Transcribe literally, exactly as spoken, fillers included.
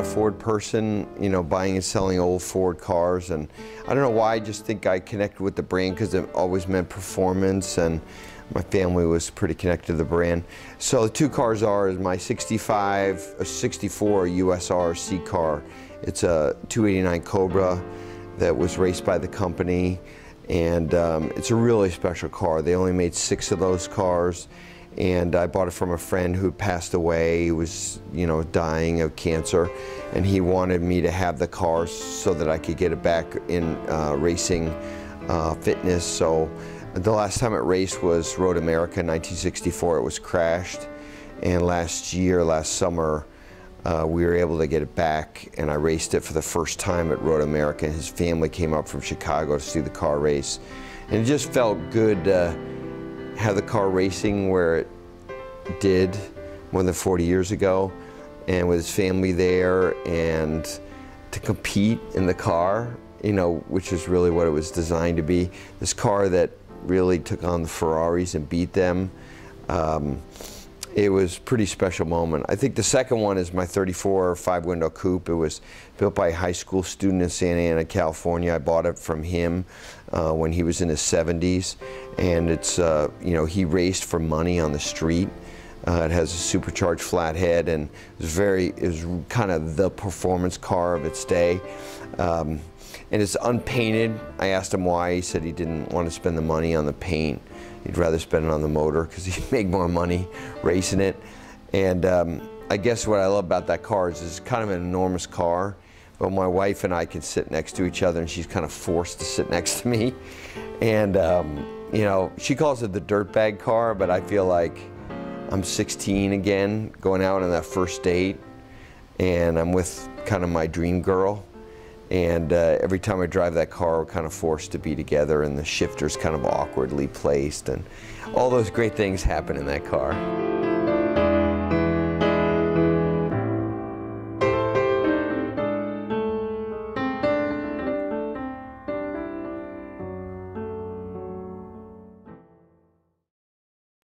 a Ford person, you know, buying and selling old Ford cars, and I don't know why, I just think I connected with the brand because it always meant performance, and my family was pretty connected to the brand. So the two cars are my sixty-five, sixty-four U S R C car. It's a two eighty-nine Cobra that was raced by the company, and um, it's a really special car. They only made six of those cars, and I bought it from a friend who passed away. He was, you know, dying of cancer, and he wanted me to have the car so that I could get it back in uh, racing uh, fitness. So the last time it raced was Road America in nineteen sixty-four. It was crashed, and last year, last summer, uh, we were able to get it back, and I raced it for the first time at Road America. His family came up from Chicago to see the car race, and it just felt good uh, have the car racing where it did more than forty years ago, and with his family there, and to compete in the car, you know, which is really what it was designed to be. This car that really took on the Ferraris and beat them. Um, it was a pretty special moment. I think the second one is my thirty-four five-window coupe. It was built by a high school student in Santa Ana, California. I bought it from him uh, when he was in his seventies, and it's, uh, you know, he raced for money on the street. Uh, it has a supercharged flathead, and it was very, it was kind of the performance car of its day. Um, and it's unpainted. I asked him why. He said he didn't want to spend the money on the paint. He'd rather spend it on the motor because he'd make more money racing it. And um, I guess what I love about that car is it's kind of an enormous car, but my wife and I can sit next to each other, and she's kind of forced to sit next to me. And um, you know, she calls it the dirtbag car, but I feel like I'm sixteen again, going out on that first date, and I'm with kind of my dream girl. And uh, every time I drive that car, we're kind of forced to be together, and the shifter's kind of awkwardly placed, and all those great things happen in that car.